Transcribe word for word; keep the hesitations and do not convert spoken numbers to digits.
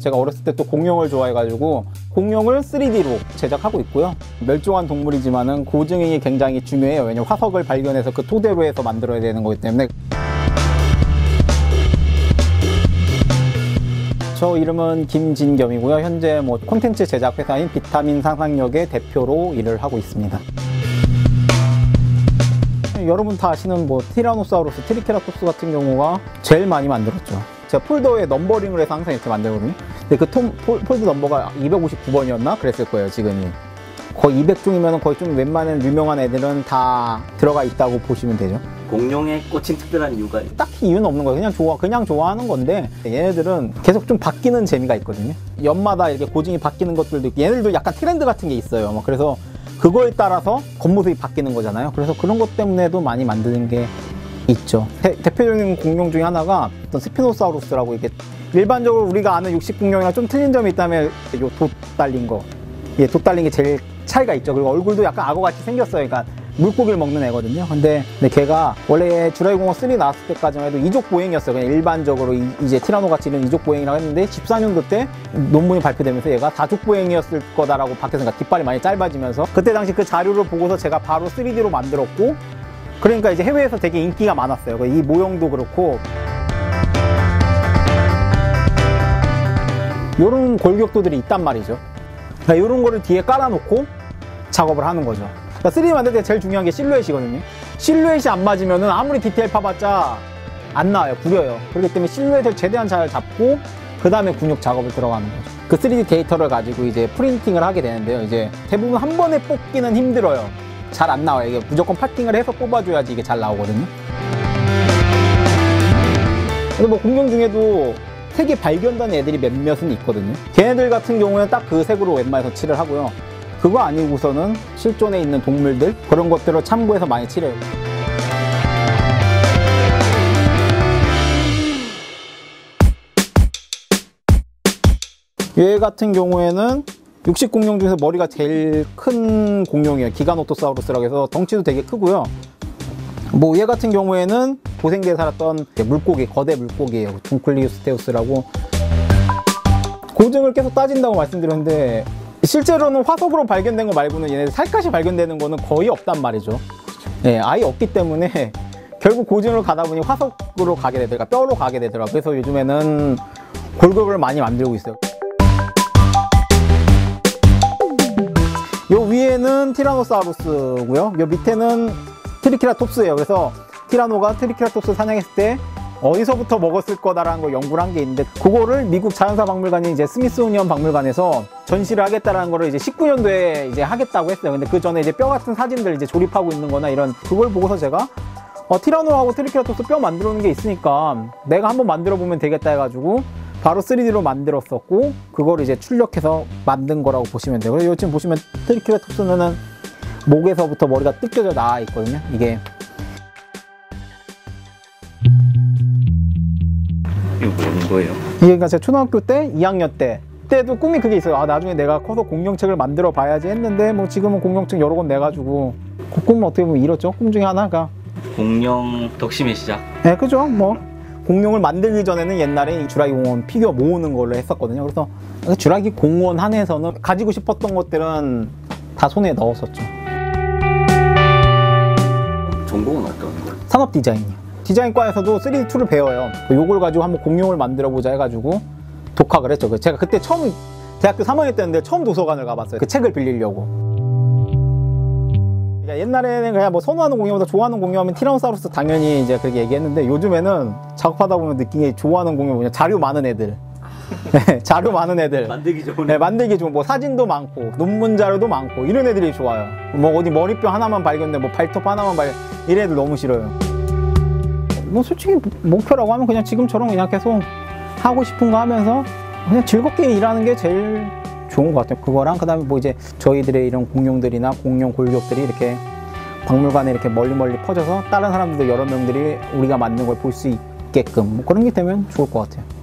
제가 어렸을 때 또 공룡을 좋아해가지고 공룡을 쓰리디로 제작하고 있고요. 멸종한 동물이지만은 고증이 굉장히 중요해요. 왜냐면 화석을 발견해서 그 토대로 해서 만들어야 되는 거기 때문에. 저 이름은 김진겸이고요. 현재 뭐 콘텐츠 제작 회사인 비타민 상상력의 대표로 일을 하고 있습니다. 여러분 다 아시는 뭐 티라노사우루스, 트리케라톱스 같은 경우가 제일 많이 만들었죠. 제가 폴더에 넘버링을 해서 항상 이렇게 만들거든요. 근데 그 통, 폴, 폴드 넘버가 이백오십구 번이었나? 그랬을 거예요, 지금이. 거의 이백 종이면 거의 좀 웬만한 유명한 애들은 다 들어가 있다고 보시면 되죠. 공룡의 꽂힌 특별한 이유가 딱히 이유는 없는 거예요. 그냥 좋아, 그냥 좋아하는 건데 얘네들은 계속 좀 바뀌는 재미가 있거든요. 연마다 이렇게 고증이 바뀌는 것들도 있고 얘네들도 약간 트렌드 같은 게 있어요. 막 그래서 그거에 따라서 겉모습이 바뀌는 거잖아요. 그래서 그런 것 때문에도 많이 만드는 게 있죠. 대, 대표적인 공룡 중에 하나가 어떤 스피노사우루스라고 이게 일반적으로 우리가 아는 육식 공룡이랑 좀 틀린 점이 있다면 요 돛 달린 거, 예, 돛 달린 게 제일 차이가 있죠. 그리고 얼굴도 약간 악어같이 생겼어요. 그러니까 물고기를 먹는 애거든요. 근데, 근데 걔가 원래 주라기공원 삼 나왔을 때까지만 해도 이족 보행이었어요. 그냥 일반적으로 이, 이제 티라노같이 이런 이족 보행이라고 했는데 십사 년도 때 논문이 발표되면서 얘가 다족 보행이었을 거다라고 바뀌어서 그러니까 깃발이 많이 짧아지면서 그때 당시 그 자료를 보고서 제가 바로 쓰리디로 만들었고 그러니까 이제 해외에서 되게 인기가 많았어요. 이 모형도 그렇고 요런 골격도들이 있단 말이죠. 그러니까 요런 거를 뒤에 깔아놓고 작업을 하는 거죠. 쓰리디 만들 때 제일 중요한 게 실루엣이거든요. 실루엣이 안 맞으면은 아무리 디테일 파봤자 안 나와요. 구려요. 그렇기 때문에 실루엣을 최대한 잘 잡고 그 다음에 근육 작업을 들어가는 거죠. 그 쓰리디 데이터를 가지고 이제 프린팅을 하게 되는데요. 이제 대부분 한 번에 뽑기는 힘들어요. 잘 안 나와요. 이게 무조건 파팅을 해서 뽑아줘야지 이게 잘 나오거든요. 근데 뭐 공룡 중에도 색이 발견된 애들이 몇몇은 있거든요. 걔네들 같은 경우에는 딱 그 색으로 웬만해서 칠을 하고요. 그거 아니고서는 실존에 있는 동물들 그런 것들을 참고해서 많이 칠해요. 얘 같은 경우에는 육식 공룡 중에서 머리가 제일 큰 공룡이에요. 기가노토사우루스라고 해서 덩치도 되게 크고요. 뭐 얘 같은 경우에는 고생대에 살았던 물고기, 거대 물고기예요. 둥클리우스테우스라고. 고증을 계속 따진다고 말씀드렸는데 실제로는 화석으로 발견된 거 말고는 얘네들 살갗이 발견되는 거는 거의 없단 말이죠. 예, 아예 없기 때문에 결국 고증으로 가다 보니 화석으로 가게 되더라고요. 뼈로 가게 되더라고요. 그래서 요즘에는 골격을 많이 만들고 있어요. 요 위에는 티라노사우루스고요. 요 밑에는 트리케라톱스예요. 그래서 티라노가 트리케라톱스 사냥했을 때 어디서부터 먹었을 거다라는 걸 연구를 한 게 있는데 그거를 미국 자연사 박물관인 이제 스미스소니언 박물관에서 전시를 하겠다라는 거를 이제 십구 년도에 이제 하겠다고 했어요. 근데 그 전에 이제 뼈 같은 사진들 이제 조립하고 있는 거나 이런 그걸 보고서 제가 어, 티라노하고 트리케라톱스 뼈 만들어 놓은 게 있으니까 내가 한번 만들어 보면 되겠다 해가지고 바로 쓰리디로 만들었었고 그걸 이제 출력해서 만든 거라고 보시면 돼요. 그래서 지금 보시면 트리케라톱스는 목에서부터 머리가 뜯겨져 나와 있거든요. 이게 거예요. 이게 그러니까 제가 초등학교 때 이 학년 때 때도 꿈이 그게 있어요. 아 나중에 내가 커서 공룡책을 만들어 봐야지 했는데 뭐 지금은 공룡책 여러 권 내가지고 그 꿈은 어떻게 보면 이뤘죠. 꿈 중에 하나가 공룡 덕심의 시작. 네 그죠. 뭐 공룡을 만들기 전에는 옛날에 주라기 공원 피규어 모으는 걸로 했었거든요. 그래서 주라기 공원 안에서는 가지고 싶었던 것들은 다 손에 넣었었죠. 전공은 어떤 거예요? 산업 디자인이요. 디자인과에서도 쓰리디 툴을 배워요. 요걸 가지고 한번 공룡을 만들어 보자 해가지고 독학을 했죠. 제가 그때 처음 대학교 삼 학년 때였는데 처음 도서관을 가봤어요. 그 책을 빌리려고. 그러니까 옛날에는 그냥 뭐 선호하는 공룡보다 좋아하는 공룡하면 티라노사우루스 당연히 이제 그렇게 얘기했는데 요즘에는 작업하다 보면 느낀 게 좋아하는 공룡 뭐냐 자료 많은 애들. 자료 많은 애들. 만들기 좋은. 네, 만들기 좋은. 뭐 사진도 많고 논문 자료도 많고 이런 애들이 좋아요. 뭐 어디 머리뼈 하나만 발견돼, 뭐 발톱 하나만 발견. 이런 애들 너무 싫어요. 뭐 솔직히 목표라고 하면 그냥 지금처럼 그냥 계속 하고 싶은 거 하면서 그냥 즐겁게 일하는 게 제일 좋은 것 같아요. 그거랑 그 다음에 뭐 이제 저희들의 이런 공룡들이나 공룡 골격들이 이렇게 박물관에 이렇게 멀리멀리 퍼져서 다른 사람들도 여러 명들이 우리가 만든 걸 볼 수 있게끔 뭐 그런 게 되면 좋을 것 같아요.